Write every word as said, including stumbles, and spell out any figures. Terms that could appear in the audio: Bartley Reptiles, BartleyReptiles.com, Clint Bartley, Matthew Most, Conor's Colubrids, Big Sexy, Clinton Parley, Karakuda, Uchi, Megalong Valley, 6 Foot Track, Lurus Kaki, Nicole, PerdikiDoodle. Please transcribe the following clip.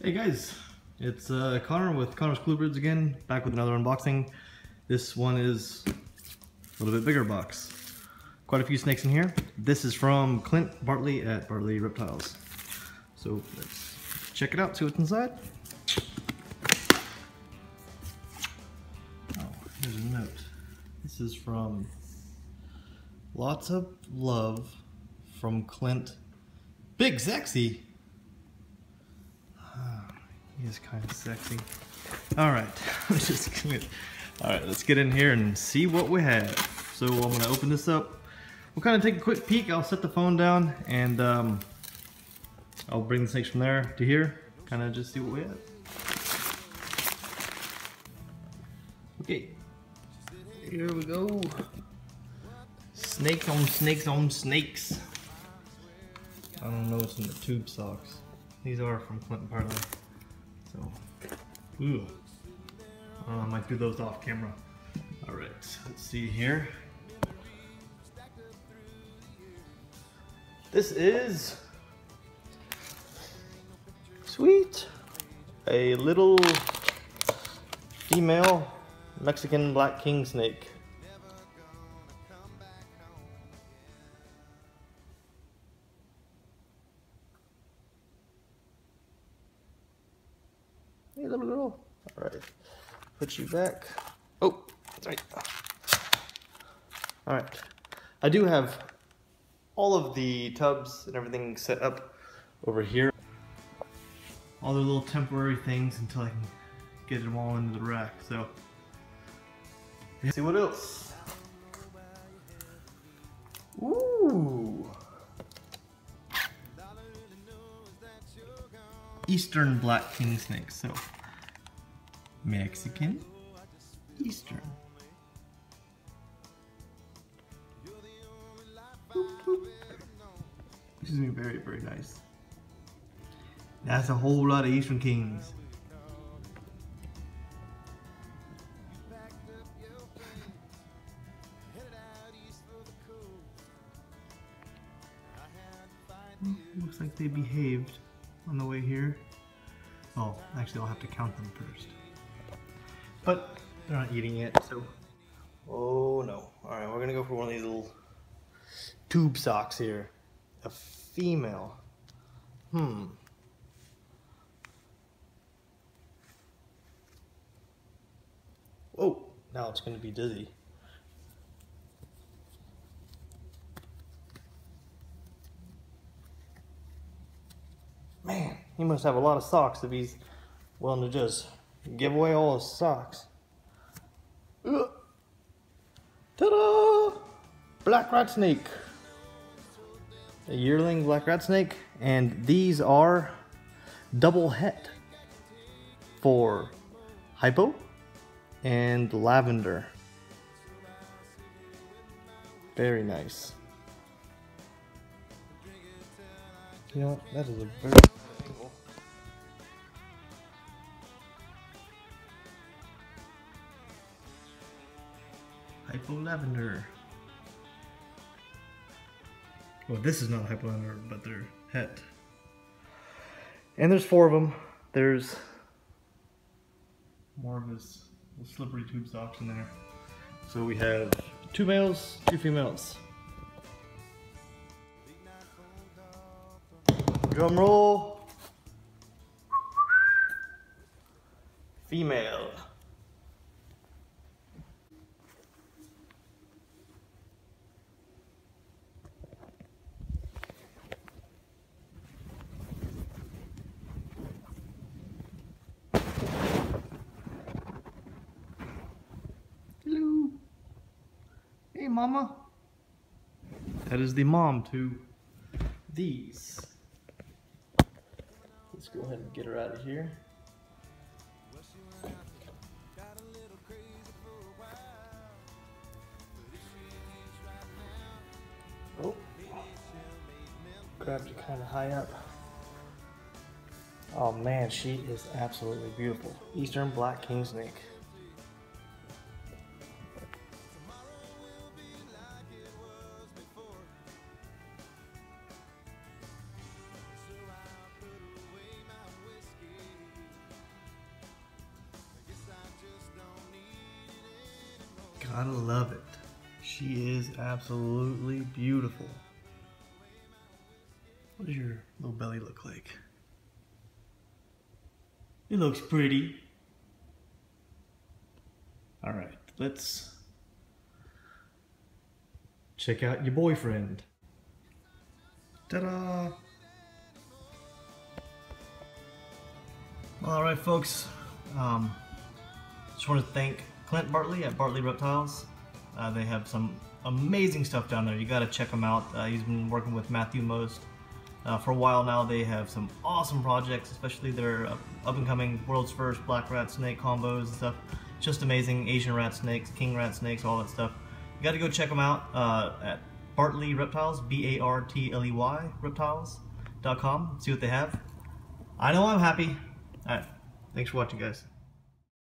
Hey guys, it's uh, Connor with Conor's Colubrids again, back with another unboxing. This one is a little bit bigger box. Quite a few snakes in here. This is from Clint Bartley at Bartley Reptiles. So let's check it out, see what's inside. Oh, here's a note. This is from Lots of Love from Clint. Big Zexy! He is kind of sexy. All right, I'm just gonna. All right, let's get in here and see what we have. So I'm gonna open this up. We'll kind of take a quick peek. I'll set the phone down and um, I'll bring the snakes from there to here. Kind of just see what we have. Okay, here we go. Snakes on snakes on snakes. I don't know what's in the tube socks. These are from Clinton Parley. So, ooh, uh, I might do those off camera. All right, let's see here. This is sweet, a little female Mexican black king snake. Hey little girl. Alright. Put you back. Oh, that's right. Alright. I do have all of the tubs and everything set up over here. All the little temporary things until I can get them all into the rack. So let's see what else. Ooh. Eastern black king snake, so Mexican, Eastern. Boop, boop. Excuse me, very, very nice. That's a whole lot of Eastern kings. Well, looks like they behaved on the way here. Oh, actually I'll have to count them first. But they're not eating yet, so. Oh no. Alright, we're gonna go for one of these little tube socks here. A female. Hmm. Whoa, now it's gonna be dizzy. Man, he must have a lot of socks if he's willing to just give away all his socks. Ta-da! Black rat snake. A yearling black rat snake. And these are double het for hypo and lavender. Very nice. You know what? That is a very cool. Hypo lavender. Well, this is not hypo lavender, but they're het. And there's four of them. There's more of his slippery tube socks in there. So we have two males, two females. Drum roll. Female. Hello. Hey, mama. That is the mom to these. Let's go ahead and get her out of here. Oh, grabbed you kind of high up. Oh man, she is absolutely beautiful. Eastern black king snake. Gotta love it. She is absolutely beautiful. What does your little belly look like? It looks pretty. All right, let's check out your boyfriend. Ta-da! All right, folks. Um, just want to thank Clint Bartley at Bartley Reptiles. Uh, they have some amazing stuff down there. You got to check them out. Uh, he's been working with Matthew Most uh, for a while now. They have some awesome projects, especially their uh, up-and-coming world's first black rat snake combos and stuff. Just amazing. Asian rat snakes, king rat snakes, all that stuff. You got to go check them out uh, at Bartley Reptiles, B A R T L E Y reptiles dot com. See what they have. I know I'm happy. All right. Thanks for watching, guys.